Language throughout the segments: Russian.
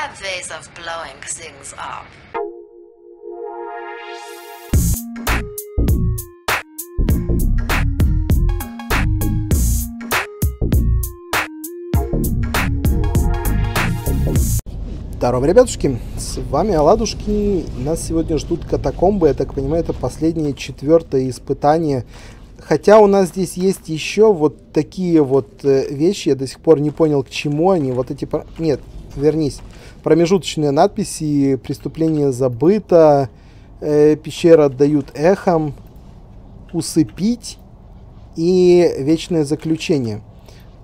have ways of blowing things up. Здорово, ребятушки, с вами Оладушки. Нас сегодня ждут катакомбы, я так понимаю, это последнее, четвертое испытание. Хотя у нас здесь есть еще вот такие вот вещи, я до сих пор не понял, к чему они. Вот эти... Нет, вернись. Промежуточные надписи, преступление забыто, пещера отдают эхом, усыпить и вечное заключение.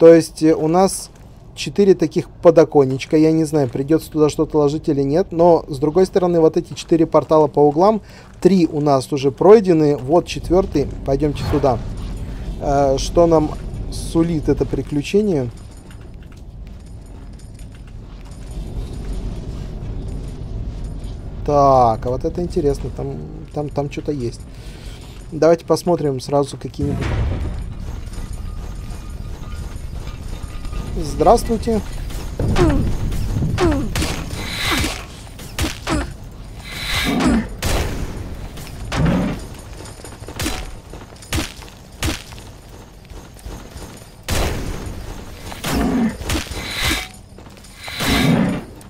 То есть у нас... 4 таких подоконничка, я не знаю, придется туда что-то ложить или нет, но с другой стороны вот эти 4 портала по углам, 3 у нас уже пройдены, вот 4-й, пойдемте сюда. Что нам сулит это приключение? Так, а вот это интересно, там что-то есть. Давайте посмотрим сразу какие-нибудь... Здравствуйте.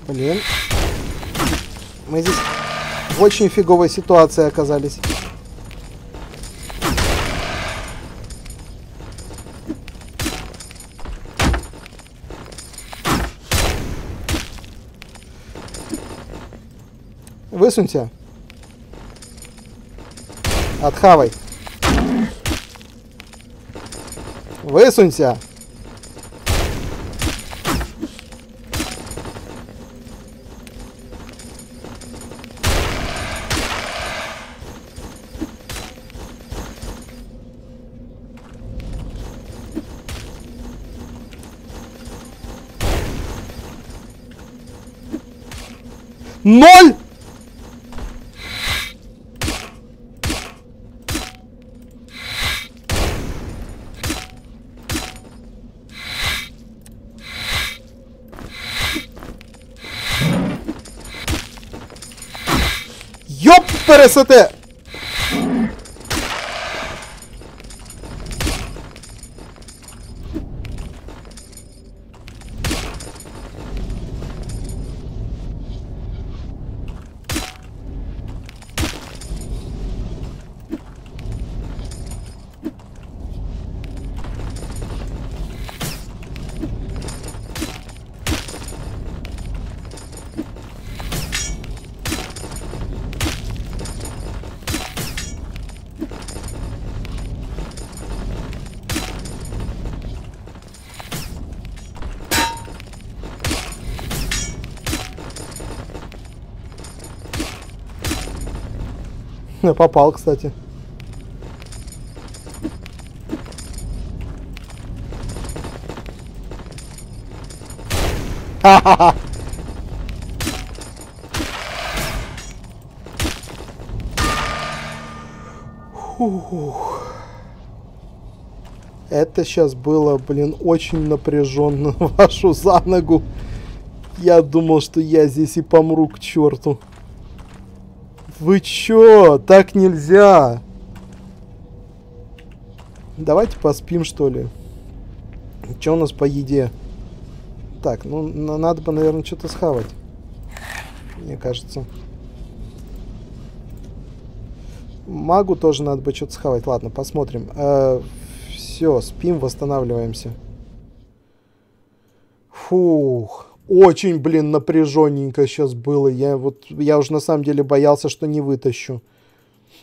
Блин. Мы здесь в очень фиговой ситуации оказались. Высунься. Отхавай. Высунься. Ноль! Ёппересоте! Попал, кстати. Ха-ха-ха. Это сейчас было, блин, очень напряженно, вашу за ногу. Я думал, что я здесь и помру к черту. Вы чё? Так нельзя. Давайте поспим, что ли. Чё у нас по еде? Так, ну, надо бы, наверное, что-то схавать. Мне кажется. Магу тоже надо бы что-то схавать. Ладно, посмотрим. Всё, спим, восстанавливаемся. Фух. Очень, блин, напряженненько сейчас было. Я уже на самом деле боялся, что не вытащу.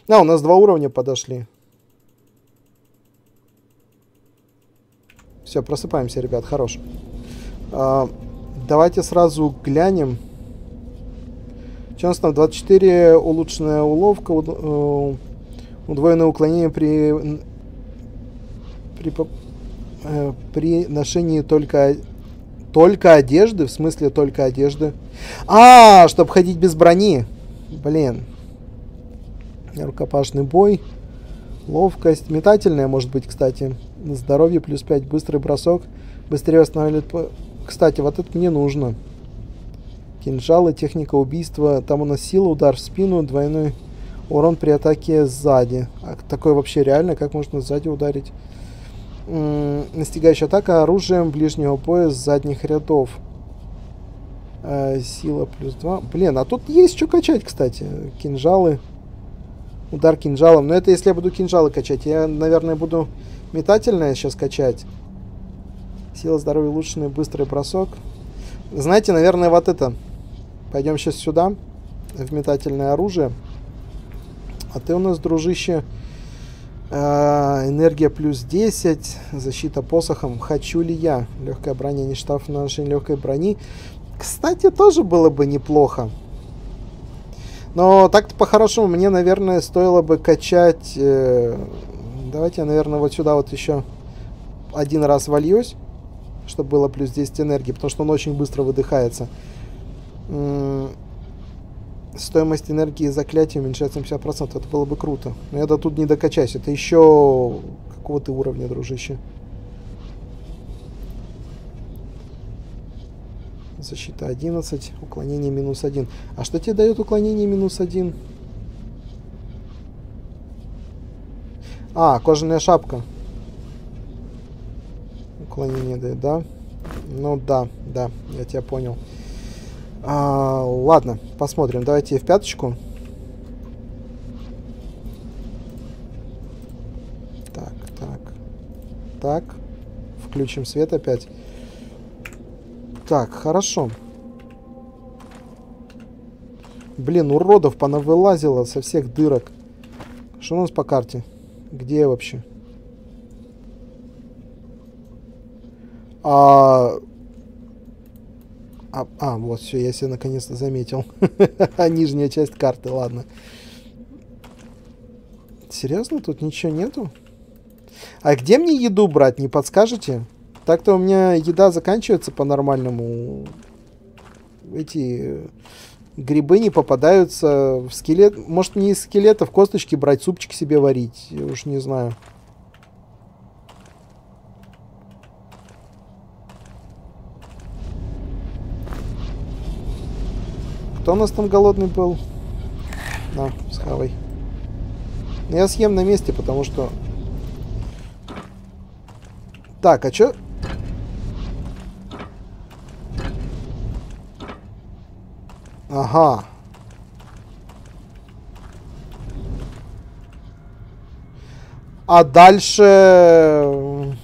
А, у нас 2 уровня подошли. Все, просыпаемся, ребят, хорош. Давайте сразу глянем. Что у нас там? 24, улучшенная уловка, удвоенное уклонение при ношении только одежды? В смысле только одежды? А, чтобы ходить без брони. Блин. Рукопашный бой. Ловкость. Метательная, может быть, кстати. Здоровье плюс 5. Быстрый бросок. Быстрее восстанавливает... Кстати, вот это мне нужно. Кинжалы, техника убийства. Там у нас сила, удар в спину, двойной урон при атаке сзади. А такое вообще реально? Как можно сзади ударить? Настигающая атака оружием ближнего боя с задних рядов. Сила плюс 2. Блин, а тут есть что качать, кстати. Кинжалы. Удар кинжалом. Но это если я буду кинжалы качать. Я, наверное, буду метательное сейчас качать. Сила, здоровья, улучшенный, быстрый бросок. Знаете, наверное, вот это. Пойдем сейчас сюда, в метательное оружие. А ты у нас, дружище, энергия плюс 10, защита посохом. Хочу ли я? Легкая броня, не штраф на ношение легкой брони. Кстати, тоже было бы неплохо. Но так-то по-хорошему мне, наверное, стоило бы качать... Давайте я, наверное, вот сюда вот еще один раз вольюсь, чтобы было плюс 10 энергии, потому что он очень быстро выдыхается. Стоимость энергии заклятия уменьшается на 50%. Это было бы круто. Но я до тут не докачаюсь. Это еще какого-то уровня, дружище. Защита 11. Уклонение минус 1. А что тебе дает уклонение минус 1? А, кожаная шапка. Уклонение дает, да? Ну да, да, я тебя понял. Ладно, посмотрим. Давайте в пяточку. Так, так, так. Включим свет опять. Так, хорошо. Блин, уродов понавылазило со всех дырок. Что у нас по карте? Где я вообще? Вот, все, я себе наконец-то заметил. Нижняя часть карты, ладно. Серьезно, тут ничего нету? А где мне еду брать, не подскажете? Так-то у меня еда заканчивается по-нормальному. Эти грибы не попадаются в скелет. Может, не из скелета, в косточки брать, супчик себе варить. Я уж не знаю. Кто у нас там голодный был? На, схавай. Я съем на месте, потому что... Так, а чё? Ага. А дальше...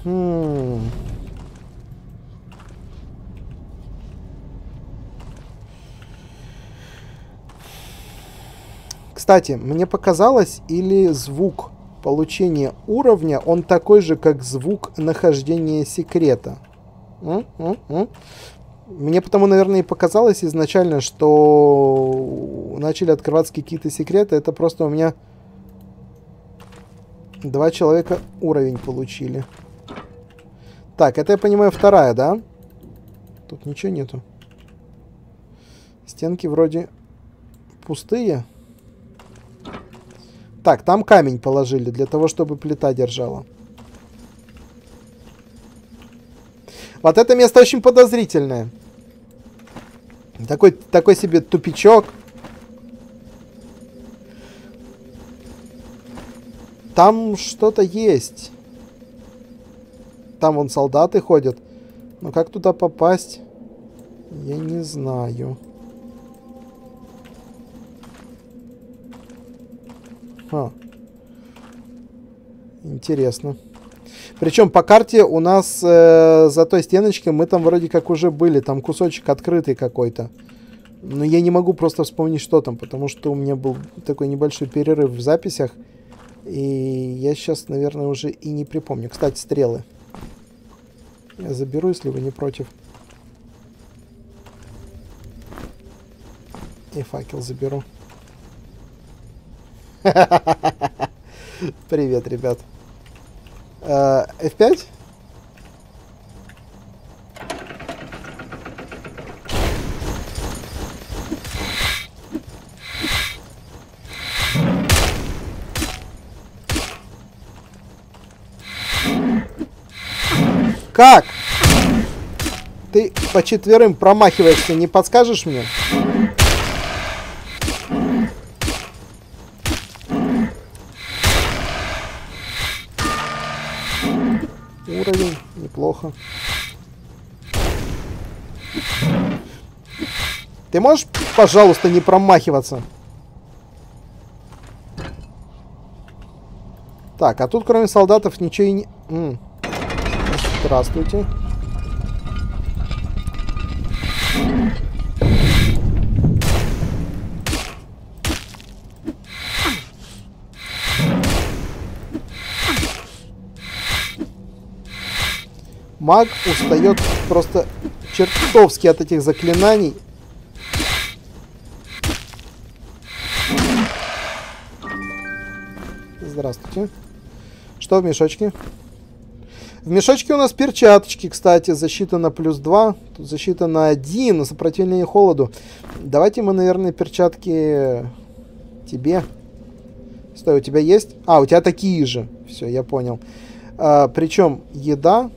Кстати, мне показалось, или звук получения уровня, он такой же, как звук нахождения секрета. Мне потому, наверное, и показалось изначально, что начали открываться какие-то секреты. Это просто у меня два человека уровень получили. Так, это, я понимаю, вторая, да? Тут ничего нету. Стенки вроде пустые. Так, там камень положили для того, чтобы плита держала. Вот это место очень подозрительное. Такой себе тупичок. Там что-то есть. Там вон солдаты ходят. Но как туда попасть? Я не знаю. Ха. Интересно. Причем по карте у нас за той стеночкой мы там вроде как уже были. Там кусочек открытый какой-то. Но я не могу просто вспомнить, что там. Потому что у меня был такой небольшой перерыв в записях. И я сейчас, наверное, уже и не припомню. Кстати, стрелы. Я заберу, если вы не против. И факел заберу. Привет, ребят. F5? Как? Ты по четверым промахиваешься, не подскажешь мне? Уровень, неплохо. Ты можешь, пожалуйста, не промахиваться? Так, а тут кроме солдатов ничего и не... Здравствуйте. Маг устает просто чертовски от этих заклинаний. Здравствуйте. Что в мешочке? В мешочке у нас перчаточки, кстати. Защита на +2, защита на 1, сопротивление холоду. Давайте мы, наверное, перчатки тебе. Стой, у тебя есть? А, у тебя такие же. Все, я понял. А, причем еда.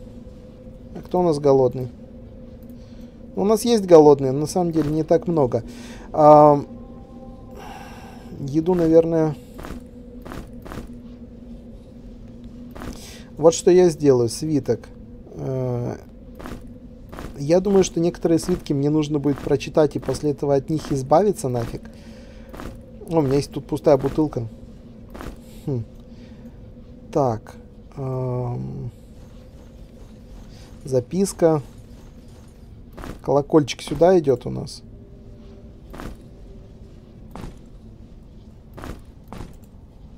А кто у нас голодный? У нас есть голодные, на самом деле не так много. А, еду, наверное... Вот что я сделаю, свиток. Я думаю, что некоторые свитки мне нужно будет прочитать и после этого от них избавиться нафиг. О, у меня есть тут пустая бутылка. Так. Записка. Колокольчик сюда идет у нас.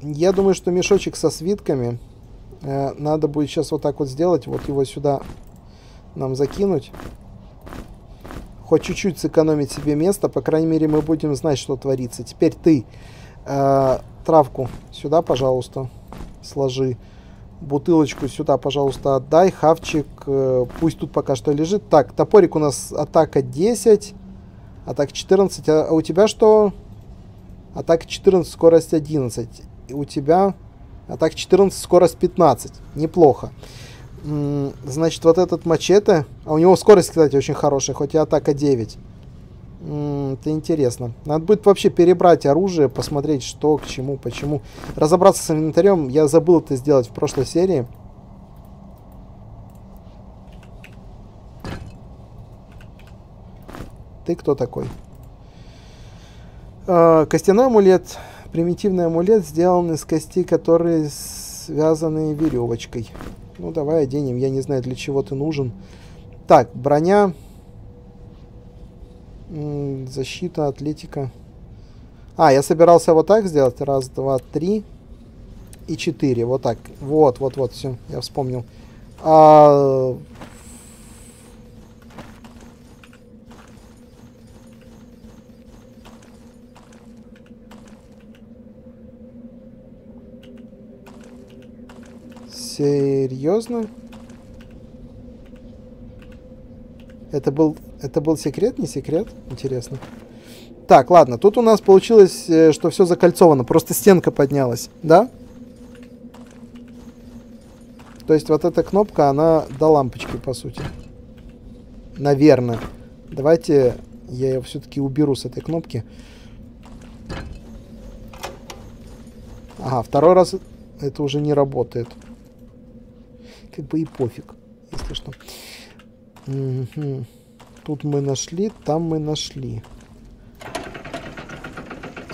Я думаю, что мешочек со свитками... Надо будет сейчас вот так вот сделать. Вот его сюда нам закинуть. Хоть чуть-чуть сэкономить себе место. По крайней мере, мы будем знать, что творится. Теперь ты травку сюда, пожалуйста, сложи. Бутылочку сюда, пожалуйста, отдай. Хавчик пусть тут пока что лежит. Так, топорик у нас атака 10. Атака 14. А у тебя что? Атака 14, скорость 11. И у тебя... А так 14, скорость 15. Неплохо. Значит, вот этот мачете... А у него скорость, кстати, очень хорошая, хоть и атака 9. Это интересно. Надо будет вообще перебрать оружие, посмотреть, что, к чему, почему. Разобраться с инвентарем. Я забыл это сделать в прошлой серии. Ты кто такой? Костяной амулет... Примитивный амулет сделан из костей, которые связаны веревочкой. Ну, давай оденем. Я не знаю, для чего ты нужен. Так, броня. Защита, атлетика. А, я собирался вот так сделать. Раз, два, три и 4. Вот так. Вот, вот, вот. Все, я вспомнил. Серьезно? Это был секрет, не секрет? Интересно. Так, ладно, тут у нас получилось, что все закольцовано, просто стенка поднялась, да? То есть вот эта кнопка, она до лампочки, по сути. Наверное. Давайте я ее все-таки уберу с этой кнопки. Ага, второй раз это уже не работает. Как бы и пофиг, если что. Угу. Тут мы нашли, там мы нашли.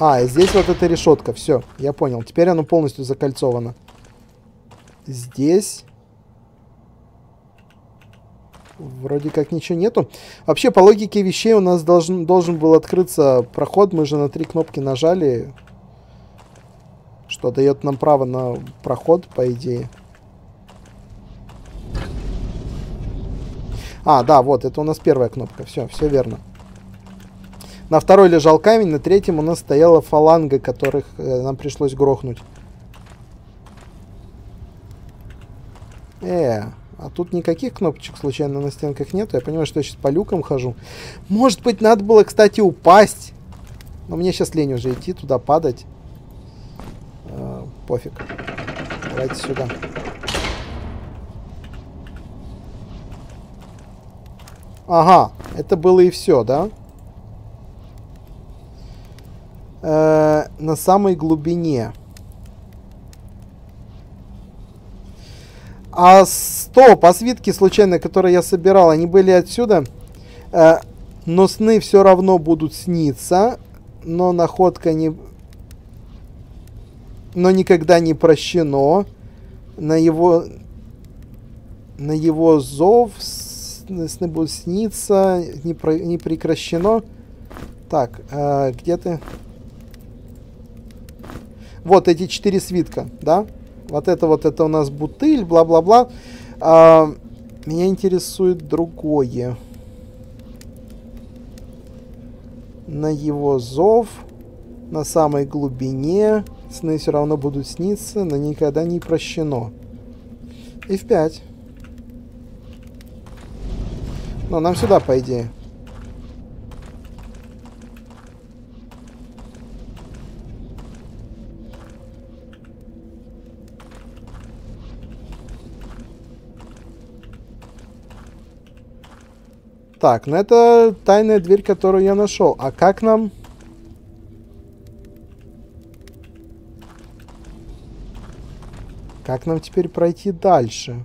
А, и здесь вот эта решетка. Все, я понял. Теперь оно полностью закольцовано. Здесь. Вроде как ничего нету. Вообще, по логике вещей у нас должен был открыться проход. Мы же на 3 кнопки нажали. Что дает нам право на проход, по идее. А, да, вот, это у нас первая кнопка. Все, все верно. На второй лежал камень, на третьем у нас стояла фаланга, которых нам пришлось грохнуть. А тут никаких кнопочек случайно на стенках нету. Я понимаю, что я сейчас по люкам хожу. Может быть, надо было, кстати, упасть. Но мне сейчас лень уже идти туда падать. Пофиг. Давайте сюда. Ага, это было и все, да? На самой глубине. А стоп, а свитки случайно, которые я собирал, они были отсюда? Но сны все равно будут сниться. Но находка не... Но никогда не прощено. На его зов сны будут сниться. Не прекращено. Так, где ты? Вот эти 4 свитка, да? Вот это у нас бутыль, бла-бла-бла. Меня интересует другое. На его зов, на самой глубине, сны все равно будут сниться, но никогда не прощено. И F5. Но нам сюда, по идее. Так, ну это тайная дверь, которую я нашел. А как нам? Как нам теперь пройти дальше?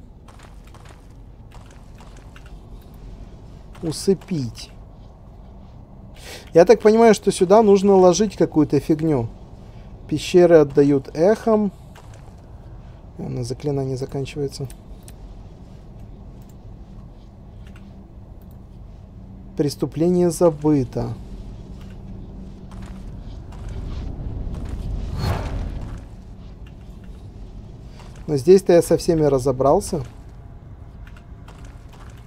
Усыпить. Я так понимаю, что сюда нужно ложить какую-то фигню. Пещеры отдают эхом. На заклинании заканчивается. Преступление забыто. Но здесь-то я со всеми разобрался.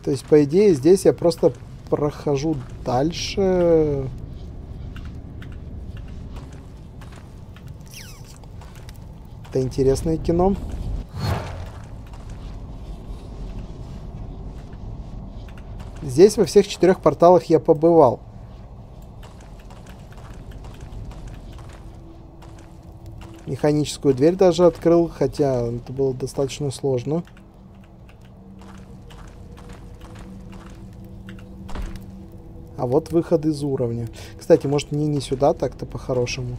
То есть, по идее, здесь я просто прохожу дальше. Это интересное кино. Здесь во всех 4 порталах я побывал. Механическую дверь даже открыл, хотя это было достаточно сложно. А вот выход из уровня. Кстати, может мне не сюда так-то по-хорошему.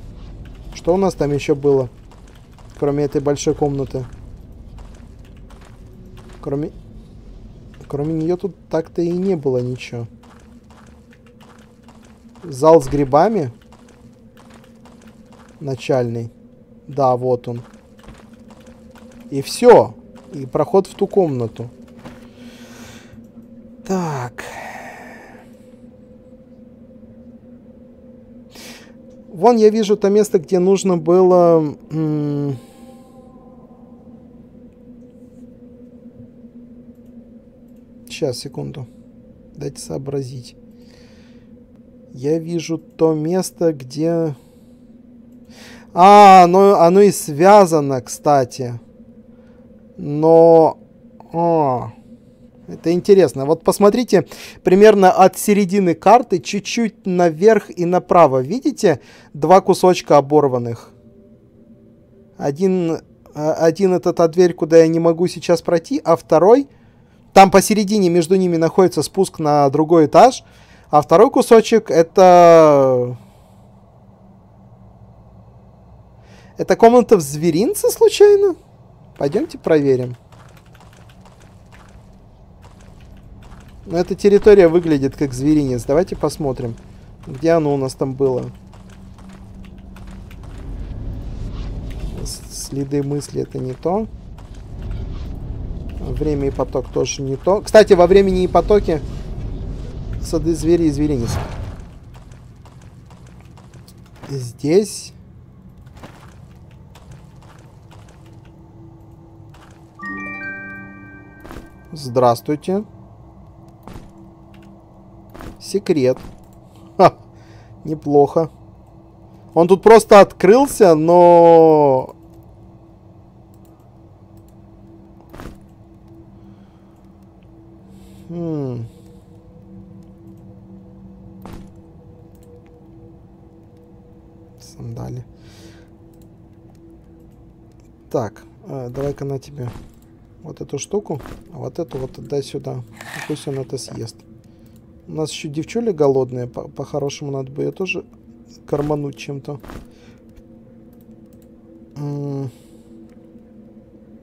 Что у нас там еще было? Кроме этой большой комнаты. Кроме нее тут так-то и не было ничего. Зал с грибами. Начальный. Да, вот он. И все. И проход в ту комнату. Так. Вон я вижу то место, где нужно было... Сейчас, секунду. Дайте сообразить. Я вижу то место, где... А, оно и связано, кстати. Но... О, это интересно. Вот посмотрите, примерно от середины карты, чуть-чуть наверх и направо. Видите? 2 кусочка оборванных. Один это та дверь, куда я не могу сейчас пройти, а второй... Там посередине между ними находится спуск на другой этаж. А второй кусочек это... Это комната в зверинце случайно? Пойдемте проверим. Но эта территория выглядит как зверинец. Давайте посмотрим, где оно у нас там было. Следы мысли это не то. Время и поток тоже не то. Кстати, во времени и потоке сады, звери и зверинец. Здесь. Здравствуйте. Секрет. Ха, неплохо. Он тут просто открылся, но... Сандали. Так, давай-ка на тебе вот эту штуку, а вот эту вот отдай сюда. Пусть он это съест. У нас еще девчули голодные. По-хорошему надо бы ее тоже кормануть чем-то.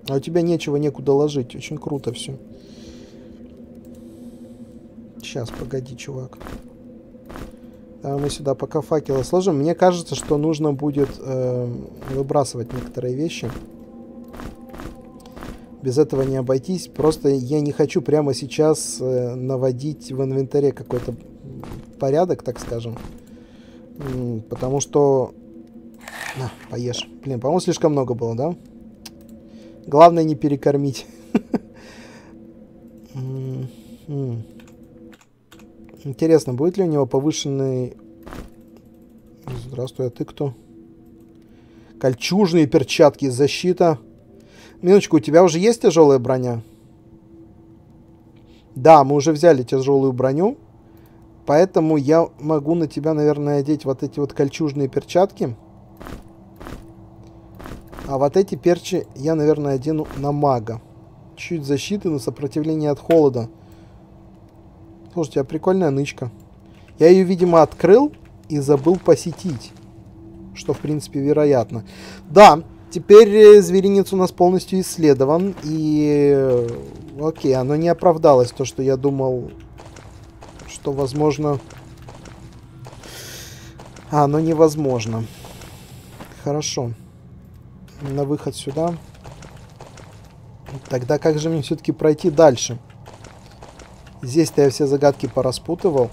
А у тебя нечего, некуда ложить. Очень круто все. Сейчас, погоди, чувак. Давай мы сюда пока факелы сложим. Мне кажется, что нужно будет выбрасывать некоторые вещи. Без этого не обойтись. Просто я не хочу прямо сейчас наводить в инвентаре какой-то порядок, так скажем. Потому что... На, поешь. Блин, по-моему, слишком много было, да? Главное не перекормить. Интересно, будет ли у него повышенный... Здравствуй, а ты кто? Кольчужные перчатки, защита... Минуточку, у тебя уже есть тяжелая броня? Да, мы уже взяли тяжелую броню. Поэтому я могу на тебя, наверное, одеть вот эти вот кольчужные перчатки. А вот эти перчи я, наверное, одену на мага. Чуть защиты, но сопротивление от холода. Слушай, у тебя прикольная нычка. Я ее, видимо, открыл и забыл посетить. Что, в принципе, вероятно. Да. Теперь зверинец у нас полностью исследован, и окей, оно не оправдалось, то, что я думал, что возможно... А, оно невозможно. Хорошо. На выход сюда. Тогда как же мне все-таки пройти дальше? Здесь-то я все загадки пораспутывал.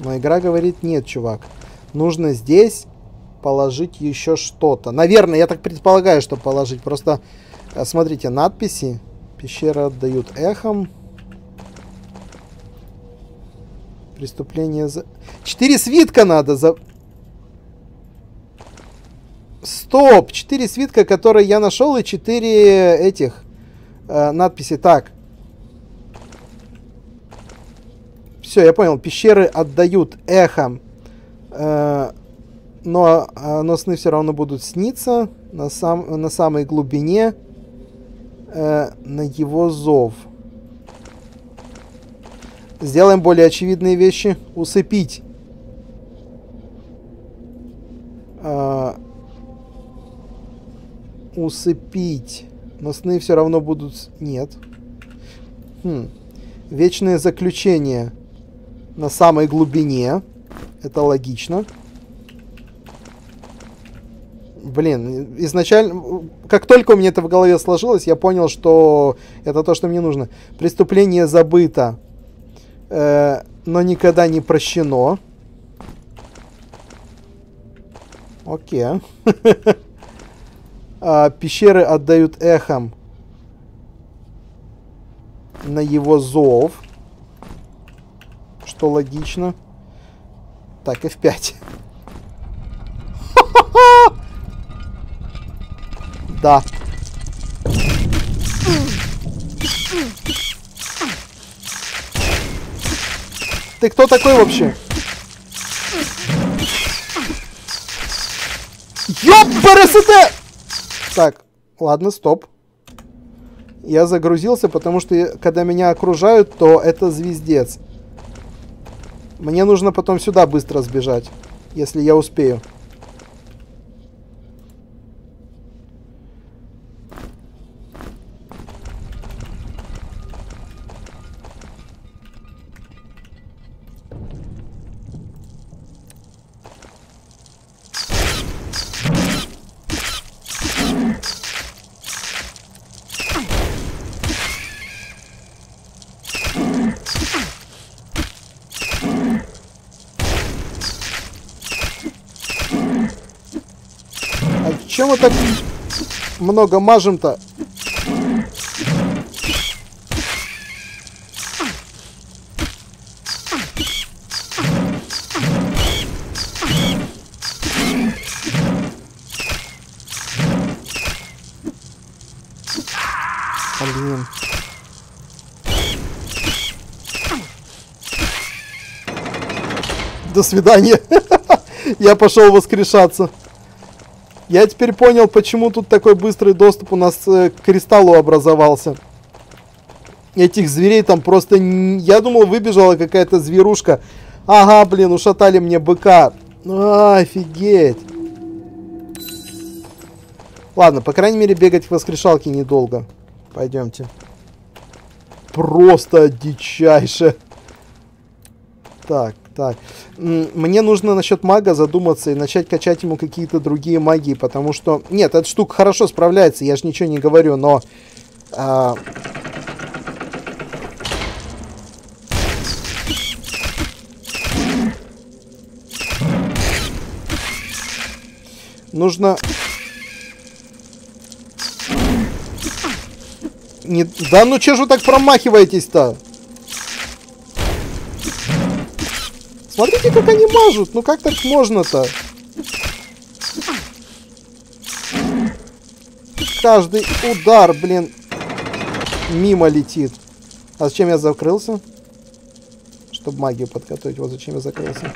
Но игра говорит, нет, чувак, нужно здесь положить еще что-то. Наверное, я так предполагаю, что положить. Просто, смотрите, надписи. Пещеры отдают эхом. Преступление за... 4 свитка надо за... Стоп! 4 свитка, которые я нашел, и 4 этих надписи. Так. Все, я понял. Пещеры отдают эхо, но сны все равно будут сниться на самой глубине, на его зов. Сделаем более очевидные вещи. Усыпить. Усыпить. Но сны все равно будут... Нет. Вечное заключение. На самой глубине. Это логично. Блин, изначально... Как только у меня это в голове сложилось, я понял, что это то, что мне нужно. Преступление забыто, но никогда не прощено. Окей. Пещеры отдают эхом на его зов. Что логично. Так, F5. Да. Ты кто такой вообще? Ёпперсете! Так, ладно, стоп. Я загрузился, потому что когда меня окружают, то это звездец. Мне нужно потом сюда быстро сбежать, если я успею. Чем мы так много мажем-то? Блин. До свидания. Я пошел воскрешаться. Я теперь понял, почему тут такой быстрый доступ у нас к кристаллу образовался. этих зверей там просто... Я думал, выбежала какая-то зверушка. Ага, блин, ушатали мне быка. А, офигеть. Ладно, по крайней мере, бегать к воскрешалке недолго. Пойдемте. Просто дичайше. Так, так. Мне нужно насчет мага задуматься и начать качать ему какие-то другие магии, потому что... Нет, эта штука хорошо справляется, я же ничего не говорю, но... Нужно... Не... Да ну че же вы так промахиваетесь-то? Смотрите, как они мажут. Ну как так можно-то? Каждый удар, блин, мимо летит. А зачем я закрылся? Чтобы магию подготовить. Вот зачем я закрылся.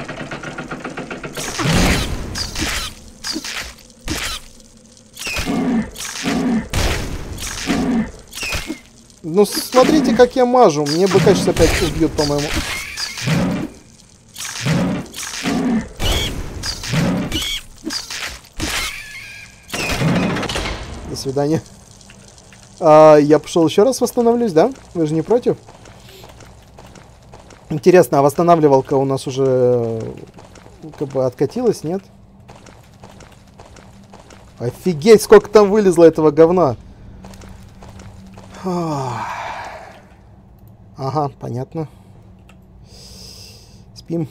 Ну, смотрите, как я мажу. Мне бы, конечно, опять убьют, по-моему. До свидания. Я пошел еще раз восстановлюсь, да? Вы же не против? Интересно, а восстанавливалка у нас уже как бы откатилась, нет? Офигеть, сколько там вылезло этого говна. Ага, понятно. Спим.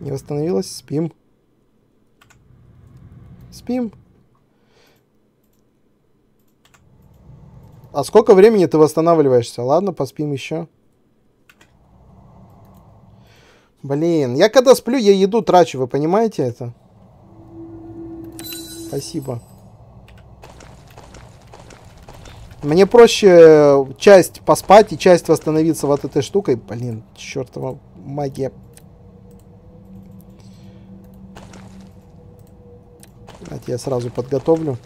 Не восстановилась, спим. Спим. А сколько времени ты восстанавливаешься? Ладно, поспим еще. Блин, я когда сплю, я еду трачу, вы понимаете это? Спасибо. Мне проще часть поспать и часть восстановиться вот этой штукой. Блин, чертова магия. Давайте я сразу подготовлю.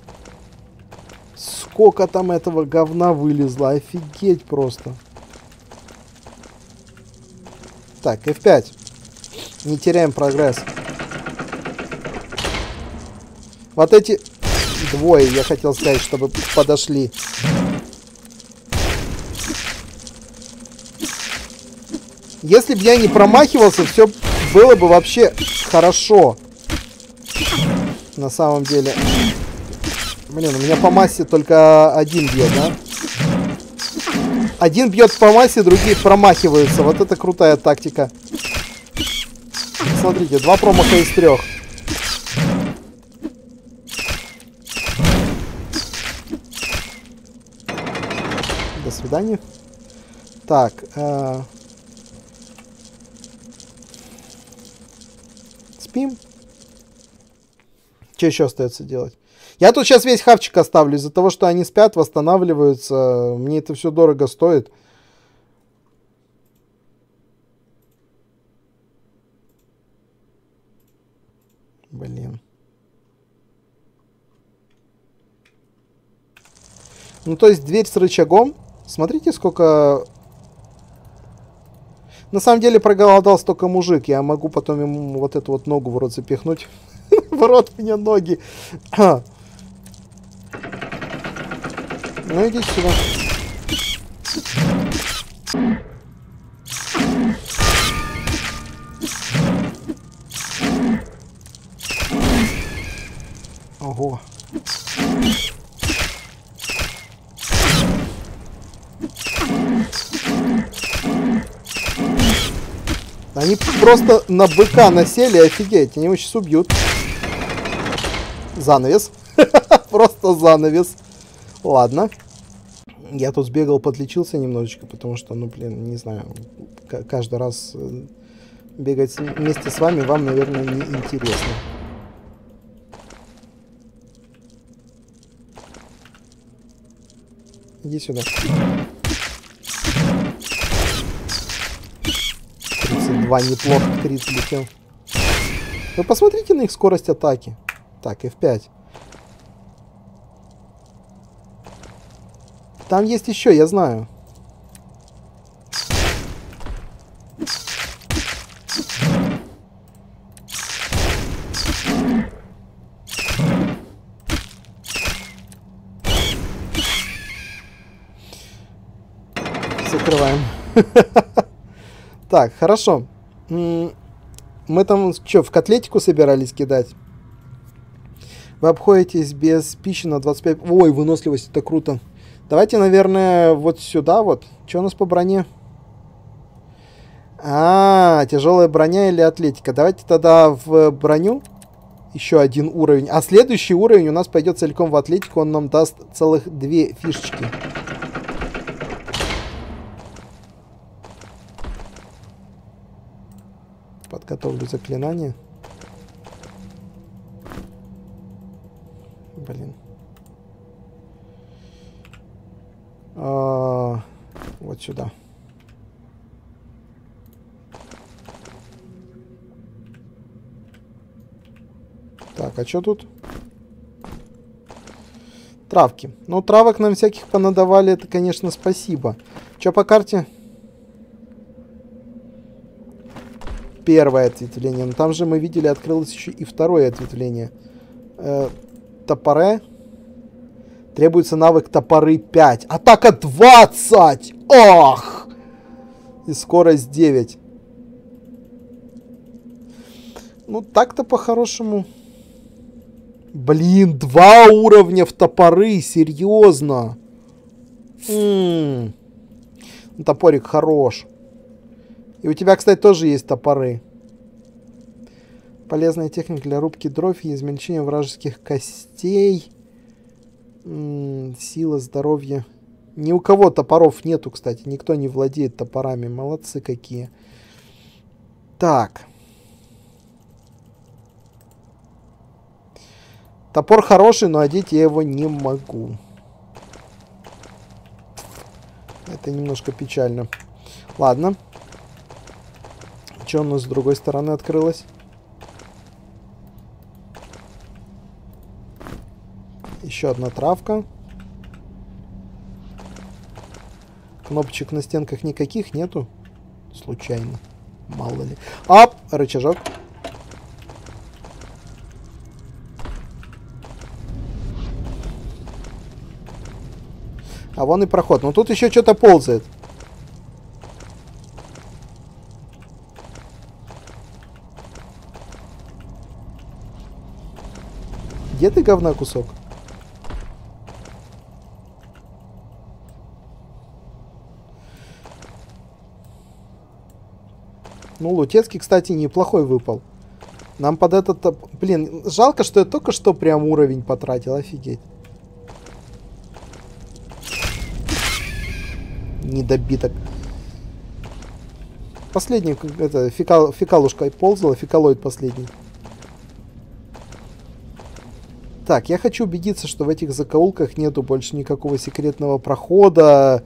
Сколько там этого говна вылезло. Офигеть просто. Так, F5. Не теряем прогресс. Вот эти двое, я хотел сказать, чтобы подошли. Если бы я не промахивался, все было бы вообще хорошо. На самом деле. Блин, у меня по массе только один бьет, да? Один бьет по массе, другие промахиваются. Вот это крутая тактика. Смотрите, 2 промаха из 3. До свидания. Так, спим. Что еще остается делать? Я тут сейчас весь хавчик оставлю. Из-за того, что они спят, восстанавливаются. Мне это все дорого стоит. Блин. Ну, то есть дверь с рычагом. Смотрите, сколько... На самом деле проголодался только мужик. Я могу потом ему вот эту вот ногу в рот запихнуть. В рот мне ноги. Ну идите сюда. Ого. Они просто на быка насели, офигеть, они его сейчас убьют. Занавес. Просто занавес. Ладно. Я тут сбегал, подлечился немножечко, потому что, ну, блин, не знаю, каждый раз бегать вместе с вами вам, наверное, не интересно. Иди сюда. 32, неплохо, крит летел. Вы посмотрите на их скорость атаки. Так, F5. Там есть еще, я знаю. Закрываем. Так, хорошо. Мы там что, в котлетику собирались кидать? Вы обходитесь без пищи на 25... Ой, выносливость, это круто. Давайте, наверное, вот сюда вот. Что у нас по броне? А, тяжелая броня или атлетика? Давайте тогда в броню. Еще один уровень. А следующий уровень у нас пойдет целиком в атлетику. Он нам даст целых 2 фишечки. Подготовлю заклинание. Блин. Вот сюда. Так, а что тут? Травки. Ну, травок нам всяких понадавали. Это, конечно, спасибо. Что по карте? Первое ответвление. Но там же мы видели, открылось еще и второе ответвление. Топоры. Требуется навык топоры 5. Атака 20! Ах! И скорость 9. Ну, так-то по-хорошему. Блин, 2 уровня в топоры. Серьезно. Топорик хорош. И у тебя, кстати, тоже есть топоры. Полезная техника для рубки дров и измельчения вражеских костей. Сила, здоровье. Ни у кого топоров нету, кстати. Никто не владеет топорами. Молодцы какие. Так. Топор хороший, но одеть я его не могу. Это немножко печально. Ладно. Что у нас с другой стороны открылось? Еще одна травка. Кнопочек на стенках никаких нету. Случайно. Мало ли. Оп! Рычажок. А вон и проход. Но тут еще что-то ползает. Где ты, говна, кусок? Ну, лутецкий, кстати, неплохой выпал. Нам под этот... Блин, жалко, что я только что прям уровень потратил. Офигеть. Недобиток. Последний, это, фекалушка ползала, фекалоид последний. Так, я хочу убедиться, что в этих закоулках нету больше никакого секретного прохода,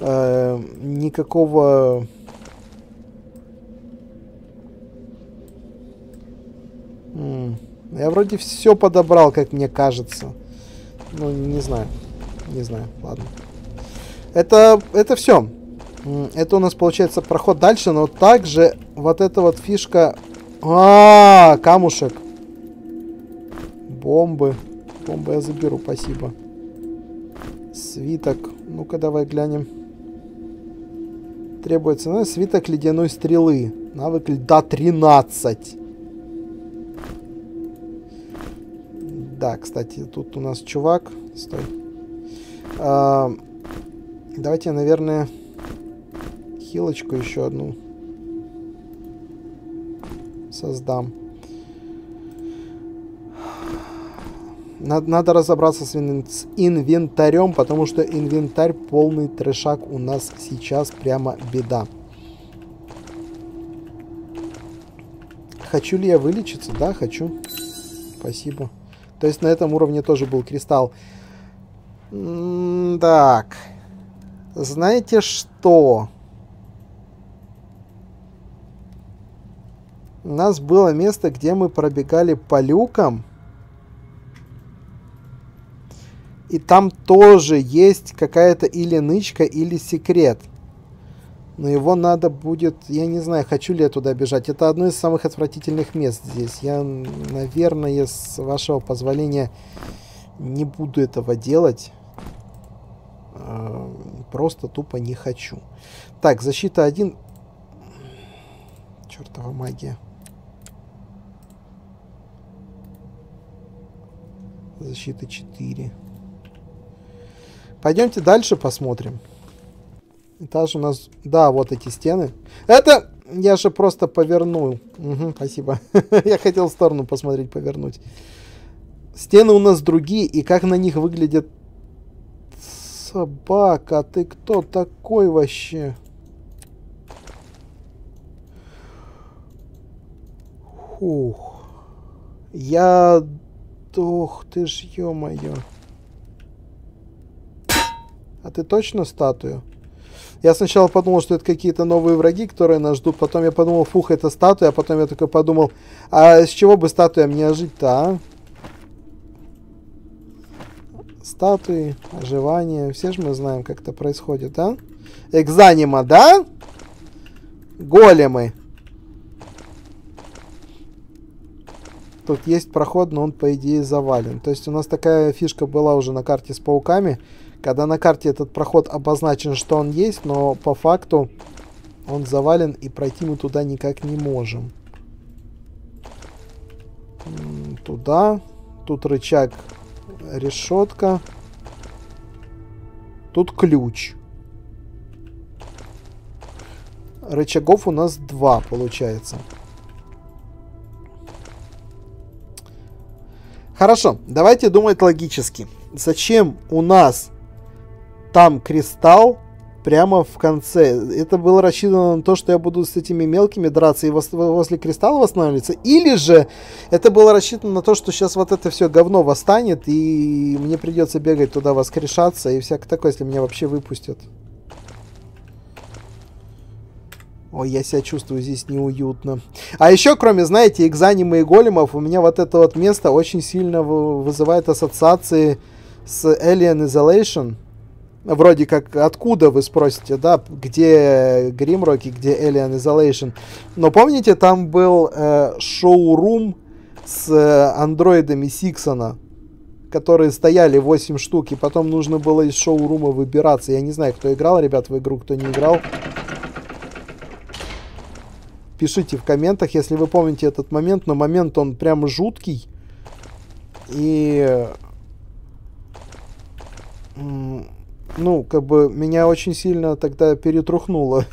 никакого... Я вроде все подобрал, как мне кажется. Ну, не знаю. Не знаю, ладно. Это все. Это у нас, получается, проход дальше, но также вот эта вот фишка... А-а-а, камушек. Бомбы. Бомбы я заберу, спасибо. Свиток. Ну-ка, давай глянем. Требуется, ну, свиток ледяной стрелы. Навык льда 13. Да, кстати, тут у нас чувак. Стой. Давайте, наверное, хилочку еще одну создам. Надо разобраться с инвентарем, потому что инвентарь полный трешак у нас сейчас, прямо беда. Хочу ли я вылечиться? Да, хочу. Спасибо. То есть на этом уровне тоже был кристалл. Так. Знаете что? У нас было место, где мы пробегали по люкам. И там тоже есть какая-то или нычка, или секрет. Но его надо будет... Я не знаю, хочу ли я туда бежать. Это одно из самых отвратительных мест здесь. Я, наверное, с вашего позволения не буду этого делать. Просто тупо не хочу. Так, защита 1. Чертова магия. Защита 4. Пойдемте дальше посмотрим. Этаж у нас... Да, вот эти стены. Это... Я же просто повернул. Угу, спасибо. Я хотел в сторону посмотреть, повернуть. Стены у нас другие, и как на них выглядит... Собака, ты кто такой вообще? Фух. Я... Ох ты ж, ё-моё. А ты точно статую? Я сначала подумал, что это какие-то новые враги, которые нас ждут. Потом я подумал, фух, это статуя. А потом я только подумал, а с чего бы статуя мне жить-то, а? Статуи, оживание. Все же мы знаем, как это происходит, а? Экзанима, да? Големы. Тут есть проход, но он, по идее, завален. То есть у нас такая фишка была уже на карте с пауками. Когда на карте этот проход обозначен, что он есть, но по факту он завален, и пройти мы туда никак не можем. Туда. Тут рычаг, решетка. Тут ключ. Рычагов у нас 2, получается. Хорошо, давайте думать логически. Зачем у нас... Там кристалл прямо в конце. Это было рассчитано на то, что я буду с этими мелкими драться и возле кристалла восстанавливаться. Или же это было рассчитано на то, что сейчас вот это все говно восстанет, и мне придется бегать туда воскрешаться и всякое такое, если меня вообще выпустят. Ой, я себя чувствую здесь неуютно. А еще, кроме, знаете, экзанимы и големов, у меня вот это вот место очень сильно вызывает ассоциации с Alien Isolation. Вроде как, откуда, вы спросите, да, где Grimrock и где Alien Isolation. Но помните, там был шоурум с андроидами Сиксона, которые стояли 8 штук, и потом нужно было из шоурума выбираться. Я не знаю, кто играл, ребят, в игру, кто не играл. Пишите в комментах, если вы помните этот момент, но момент он прям жуткий. И... Ну, как бы, меня очень сильно тогда перетрухнуло.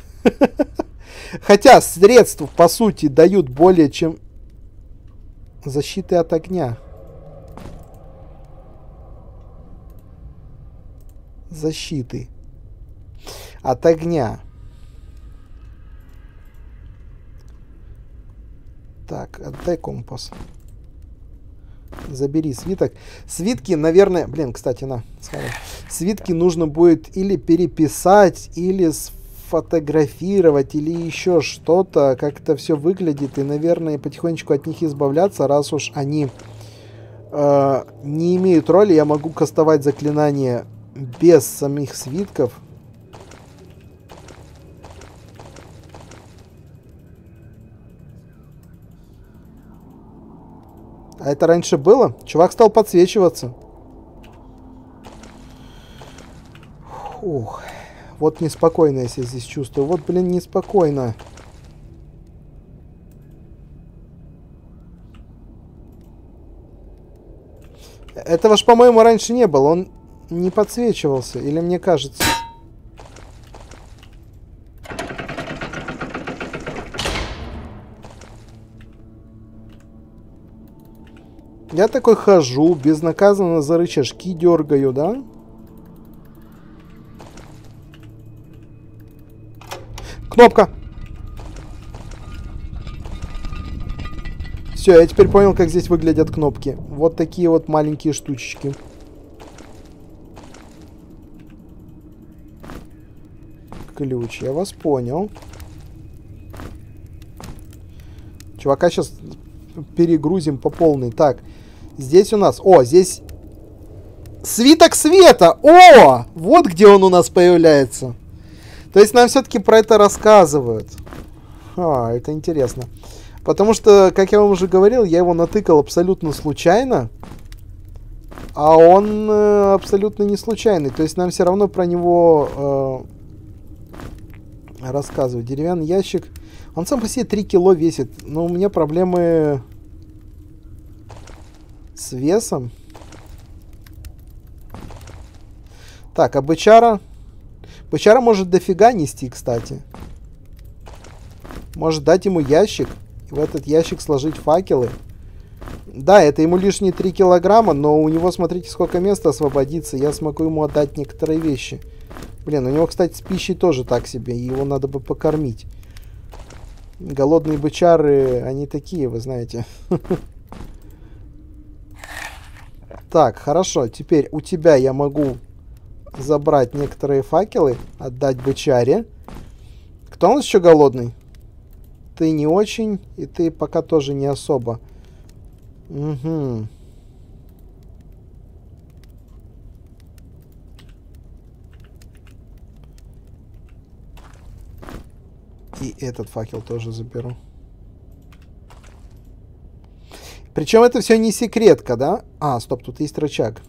Хотя средств, по сути, дают более чем защиты от огня. Защиты от огня. Так, отдай компас. Забери свиток. Свитки, наверное... Блин, кстати, на, сходи. Свитки нужно будет или переписать, или сфотографировать, или еще что-то. Как это все выглядит. И, наверное, потихонечку от них избавляться, раз уж они не имеют роли. Я могу кастовать заклинания без самих свитков. А это раньше было? Чувак стал подсвечиваться. Ух, вот неспокойно я себя здесь чувствую. Вот, блин, неспокойно. Этого ж, по-моему, раньше не было. Он не подсвечивался. Или мне кажется... Я такой хожу, безнаказанно за рычажки дергаю, да? Кнопка! Все, я теперь понял, как здесь выглядят кнопки. Вот такие вот маленькие штучечки. Ключ, я вас понял. Чувака сейчас перегрузим по полной. Так. Здесь у нас... О, здесь Свиток света! О! Вот где он у нас появляется. То есть нам все-таки про это рассказывают. А, это интересно. Потому что, как я вам уже говорил, я его натыкал абсолютно случайно. А он абсолютно не случайный. То есть нам все равно про него рассказывают. Деревянный ящик. Он сам по себе 3 кило весит. Но у меня проблемы с весом. Так, а бычара? Бычара может дофига нести, кстати. Может дать ему ящик. И в этот ящик сложить факелы. Да, это ему лишние 3 килограмма, но у него, смотрите, сколько места освободится. Я смогу ему отдать некоторые вещи. Блин, у него, кстати, с пищей тоже так себе. Его надо бы покормить. Голодные бычары, они такие, вы знаете. Так, хорошо. Теперь у тебя я могу забрать некоторые факелы, отдать бычаре. Кто у нас еще голодный? Ты не очень, и ты пока тоже не особо. Угу. И этот факел тоже заберу. Причем это все не секретка, да? А, стоп, тут есть рычаг.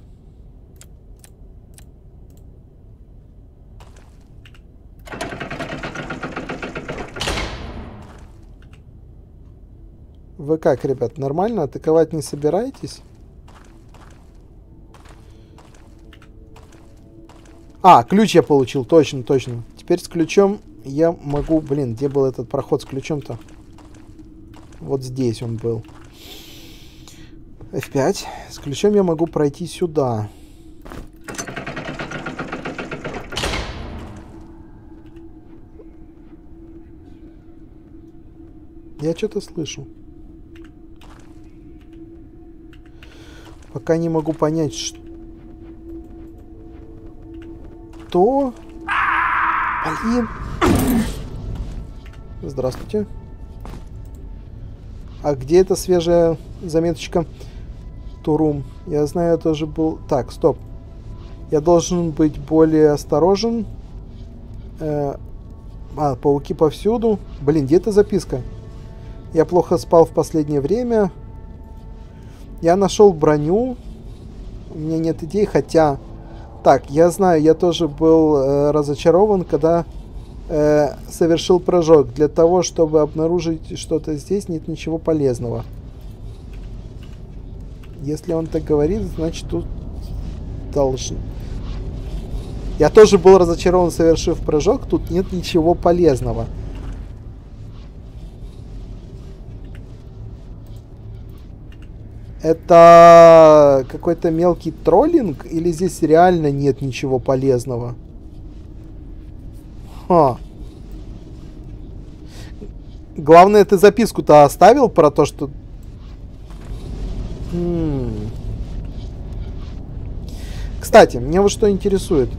Вы как, ребят, нормально? Атаковать не собираетесь? А, ключ я получил, точно, точно. Теперь с ключом я могу... Блин, где был этот проход с ключом-то? Вот здесь он был. F5. С ключом я могу пройти сюда. Я что-то слышу. Пока не могу понять, что... Блин. Здравствуйте. А где эта свежая заметочка? Турум. Я знаю, я тоже был... Так, стоп. Я должен быть более осторожен. А, пауки повсюду. Блин, где эта записка? Я плохо спал в последнее время. Я нашел броню. У меня нет идей, хотя... Так, я знаю, я тоже был разочарован, когда совершил прыжок. Для того, чтобы обнаружить что-то здесь, нет ничего полезного. Если он так говорит, значит, тут должен... Я тоже был разочарован, совершив прыжок. Тут нет ничего полезного. Это какой-то мелкий троллинг? Или здесь реально нет ничего полезного? Ха. Главное, ты записку-то оставил про то, что... Кстати, меня вот что интересует.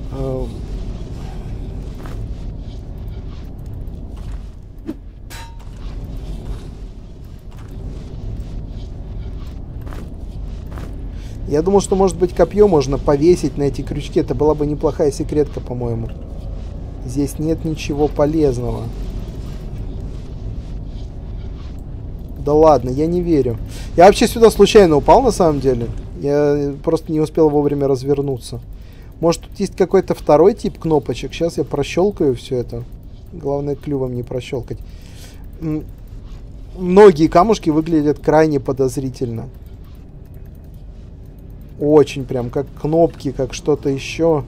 Я думал, что, может быть, копье можно повесить на эти крючки. Это была бы неплохая секретка, по-моему. Здесь нет ничего полезного. Да ладно, я не верю. Я вообще сюда случайно упал, на самом деле. Я просто не успел вовремя развернуться. Может, тут есть какой-то второй тип кнопочек? Сейчас я прощелкаю все это. Главное, клювом не прощелкать. Многие камушки выглядят крайне подозрительно. Очень прям, как кнопки, как что-то еще.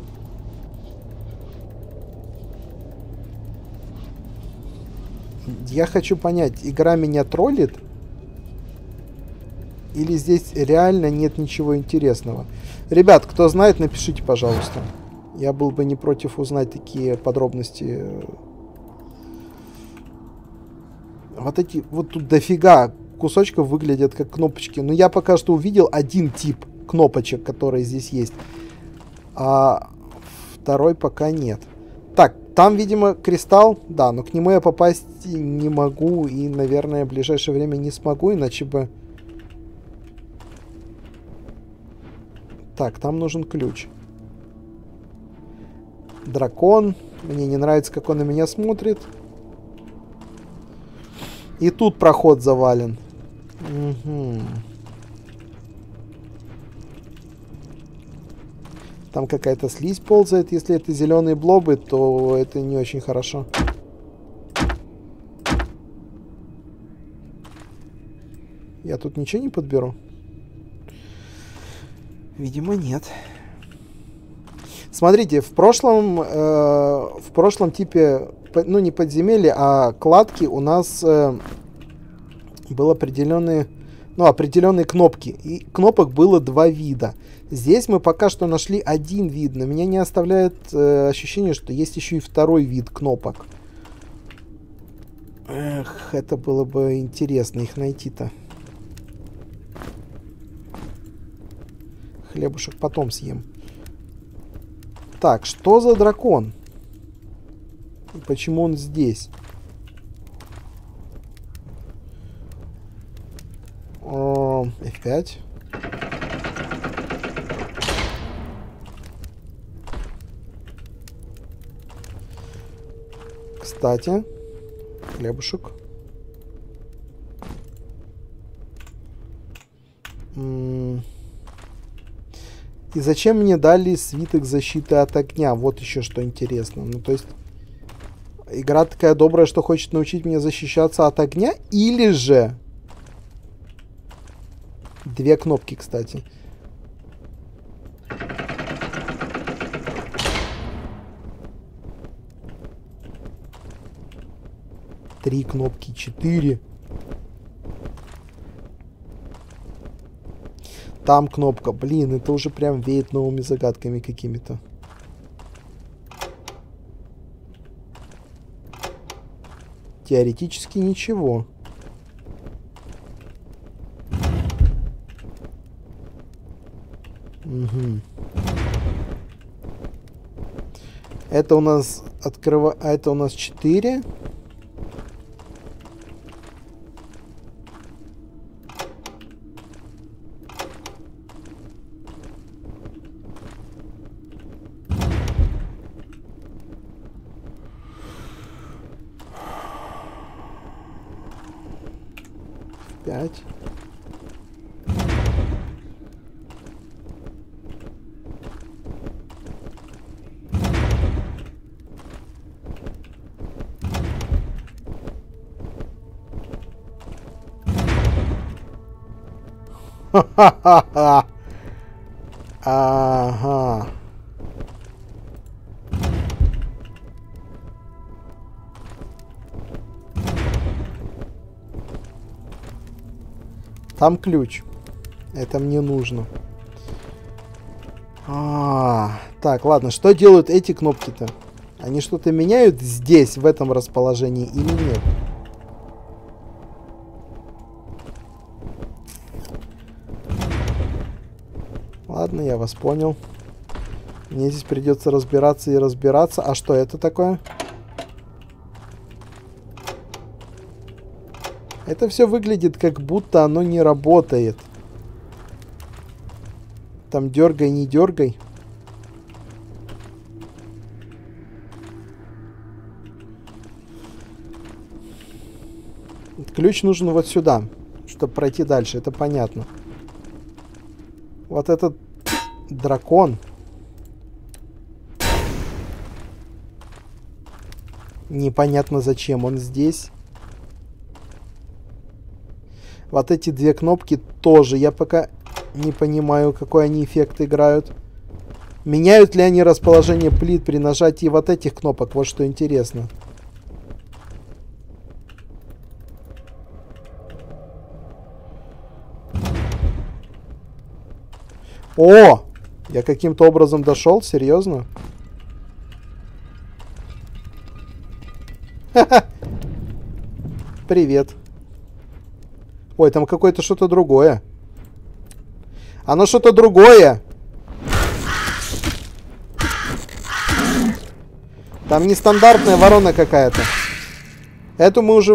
Я хочу понять, игра меня троллит? Или здесь реально нет ничего интересного? Ребят, кто знает, напишите, пожалуйста. Я был бы не против узнать такие подробности. Вот эти, вот тут дофига кусочков выглядят как кнопочки. Но я пока что увидел один тип кнопочек, которые здесь есть, а второй пока нет. Так, там, видимо, кристалл, да, но к нему я попасть не могу и, наверное, в ближайшее время не смогу, иначе бы... Так, там нужен ключ. Дракон. Мне не нравится, как он на меня смотрит. И тут проход завален. Угу. Там какая-то слизь ползает. Если это зеленые блобы, то это не очень хорошо. Я тут ничего не подберу? Видимо, нет. Смотрите, в прошлом типе, ну не подземелья, а кладки у нас были определенные... Ну, определенные кнопки. И кнопок было два вида. Здесь мы пока что нашли один вид. Но меня не оставляет ощущение, что есть еще и второй вид кнопок. Эх, это было бы интересно их найти-то. Хлебушек потом съем. Так, что за дракон? И почему он здесь? F5. Кстати, хлебушек. И зачем мне дали свиток защиты от огня? Вот еще что интересно. Ну, то есть, игра такая добрая, что хочет научить меня защищаться от огня? Или же... Две кнопки, кстати. Три кнопки, четыре. Там кнопка. Блин, это уже прям веет новыми загадками какими-то. Теоретически ничего. Угу. Это у нас это у нас 4. Ха-ха-ха! Ага. Там ключ. Это мне нужно. Так, ладно. Что делают эти кнопки-то? Они что-то меняют здесь, в этом расположении, или нет? Ладно, я вас понял. Мне здесь придется разбираться и разбираться. А что это такое? Это все выглядит, как будто оно не работает. Там дергай, не дергай. Ключ нужен вот сюда, чтобы пройти дальше. Это понятно. Вот этот дракон. Непонятно, зачем он здесь. Вот эти две кнопки тоже. Я пока не понимаю, какой они эффект играют. Меняют ли они расположение плит при нажатии вот этих кнопок? Вот что интересно. О! Я каким-то образом дошел, серьезно? Ха-ха! Привет. Ой, там какое-то что-то другое. Оно что-то другое! Там нестандартная ворона какая-то. Эту мы уже...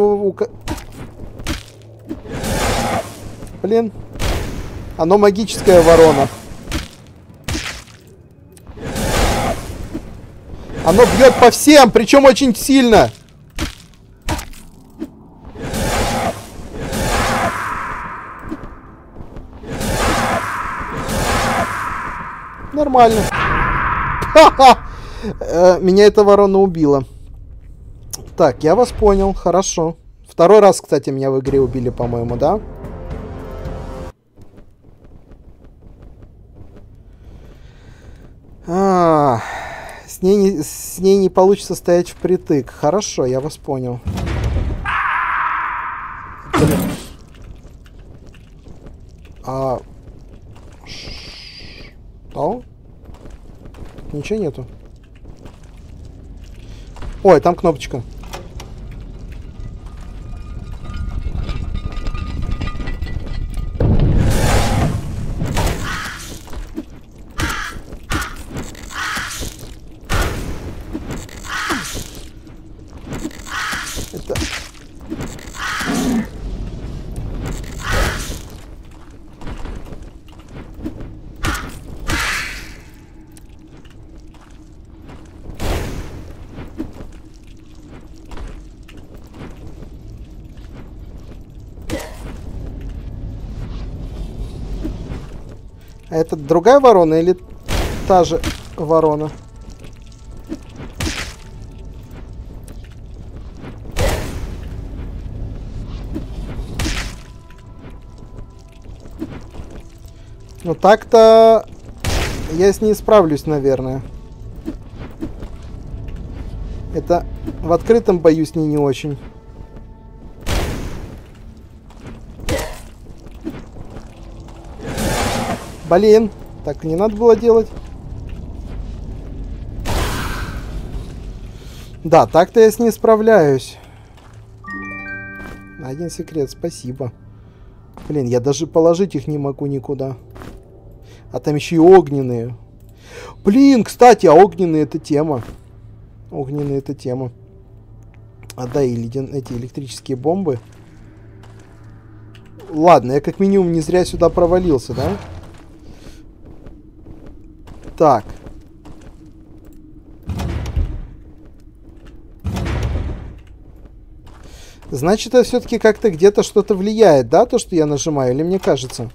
Блин. Оно магическая ворона. Оно бьет по всем, причем очень сильно. Нормально. Ха-ха. Меня эта ворона убила. Так, я вас понял, хорошо. Второй раз, кстати, меня в игре убили, по-моему, да? А, с ней не получится стоять впритык. Хорошо, я вас понял. А, что? Ничего нету. Ой, там кнопочка. Это другая ворона или та же ворона? Ну так-то я с ней справлюсь, наверное. Это в открытом бою с ней не очень. Блин, так не надо было делать. Да, так-то я с ней справляюсь. Один секрет, спасибо. Блин, я даже положить их не могу никуда. А там еще и огненные. Блин, кстати, а огненные это тема. Огненные это тема. А да, и эти электрические бомбы. Ладно, я как минимум не зря сюда провалился, да? Так. Значит, это все-таки как-то где-то что-то влияет, да, то, что я нажимаю, или мне кажется?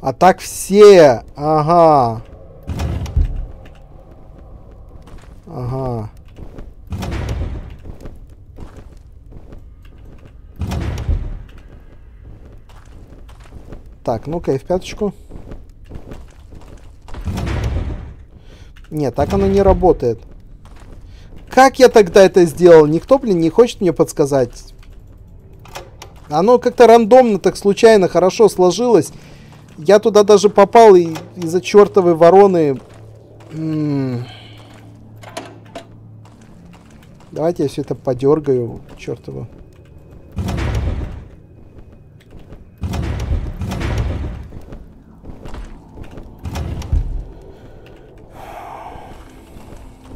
А так все, ага. Ага. Так, ну-ка, и в пяточку. Нет, так оно не работает. Как я тогда это сделал? Никто, блин, не хочет мне подсказать. Оно как-то рандомно, так случайно, хорошо сложилось. Я туда даже попал и из-за чертовой вороны... Давайте я все это подергаю, чертово.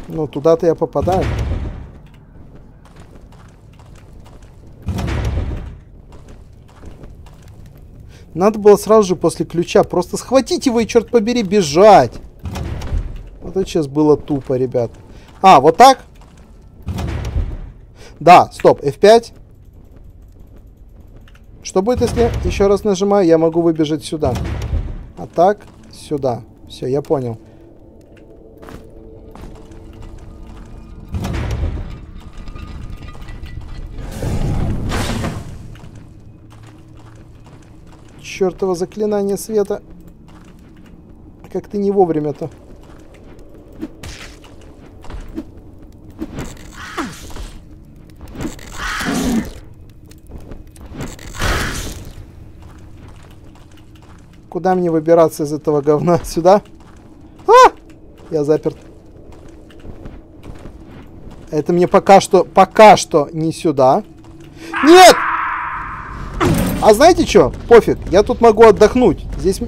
Ну, туда-то я попадаю. Надо было сразу же после ключа просто схватить его и, черт побери, бежать. Вот это сейчас было тупо, ребят. А, вот так? Да, стоп, F5. Что будет, если еще раз нажимаю? Я могу выбежать сюда. А так, сюда. Все, я понял. Чертово заклинание света. Как ты не вовремя-то. Куда мне выбираться из этого говна? Сюда? А! Я заперт. Это мне пока что не сюда. Нет! А знаете что? Пофиг. Я тут могу отдохнуть. Здесь...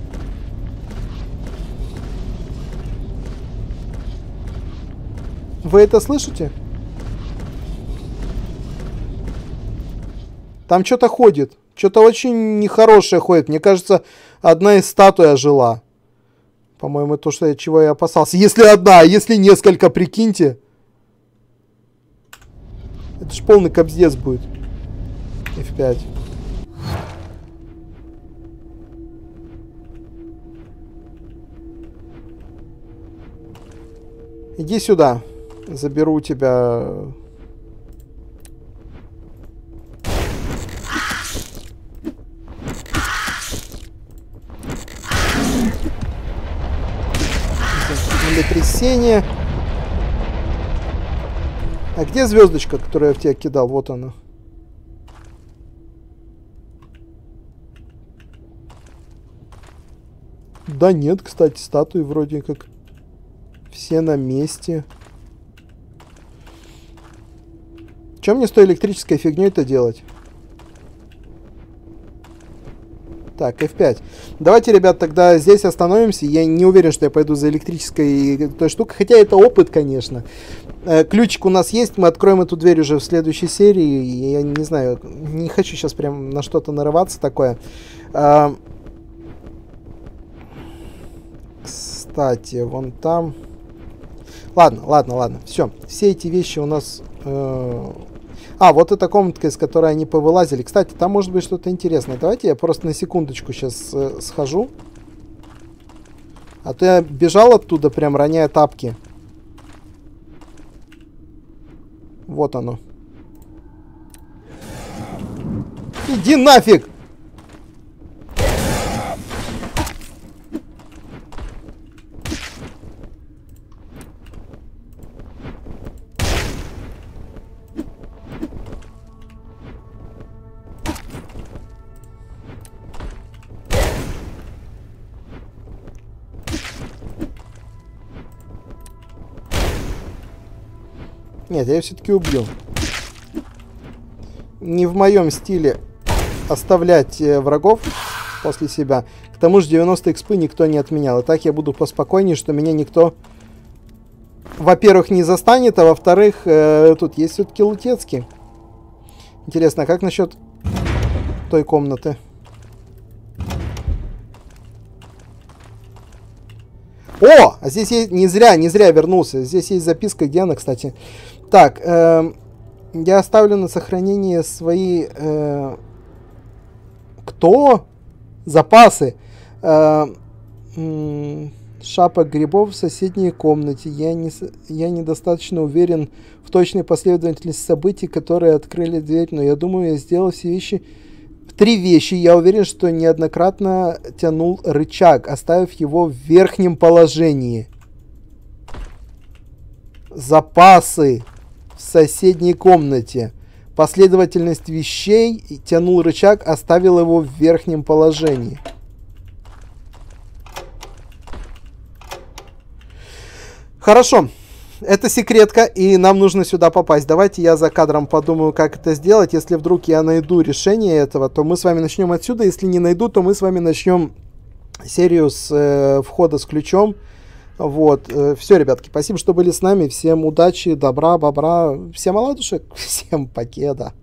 В Вы это слышите? Там что-то ходит. Что-то очень нехорошее ходит. Мне кажется, одна из статуй ожила. По-моему, то, что я, чего я опасался. Если одна, а если несколько, прикиньте. Это ж полный кобздец будет. F5. Иди сюда. Заберу у тебя... Землетрясение. А где звездочка, которую я в тебя кидал? Вот она. Да нет, кстати, статуи вроде как все на месте. Чем мне с той электрической фигней это делать? Так, F5. Давайте, ребят, тогда здесь остановимся. Я не уверен, что я пойду за электрической той штукой. Хотя это опыт, конечно. Ключик у нас есть. Мы откроем эту дверь уже в следующей серии. Я не знаю, не хочу сейчас прям на что-то нарываться такое. Кстати, вон там... Ладно, ладно, ладно. Все. Все эти вещи у нас... А, вот эта комнатка, из которой они повылазили. Кстати, там может быть что-то интересное. Давайте я просто на секундочку сейчас схожу. А то я бежал оттуда, прям роняя тапки. Вот оно. Иди нафиг! Нет, я ее все-таки убью. Не в моем стиле оставлять врагов после себя. К тому же 90 экспы никто не отменял. И так я буду поспокойнее, что меня никто, во-первых, не застанет, а во-вторых, тут есть все-таки лутецкий. Интересно, а как насчет той комнаты? О, а здесь есть... Не зря вернулся. Здесь есть записка, где она, кстати. Так, я оставлю на сохранение свои... Кто? Запасы. Шапок грибов в соседней комнате. Я недостаточно уверен в точной последовательности событий, которые открыли дверь, но я думаю, я сделал все вещи... Три вещи. Я уверен, что неоднократно тянул рычаг, оставив его в верхнем положении. Запасы в соседней комнате. Последовательность вещей. Тянул рычаг, оставил его в верхнем положении. Хорошо. Это секретка, и нам нужно сюда попасть. Давайте я за кадром подумаю, как это сделать. Если вдруг я найду решение этого, то мы с вами начнем отсюда. Если не найду, то мы с вами начнем серию с входа с ключом. Вот. Все, ребятки, спасибо, что были с нами. Всем удачи, добра, бобра. Всем оладушек, всем покеда.